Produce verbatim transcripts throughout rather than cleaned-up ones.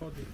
chodzi.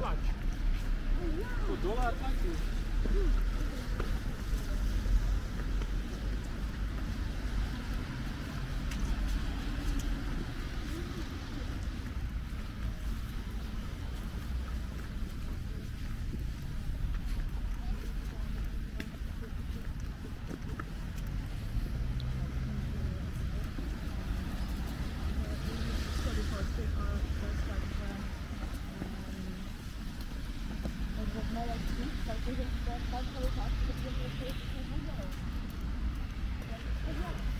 ataque. O dólar ataque. Thank you.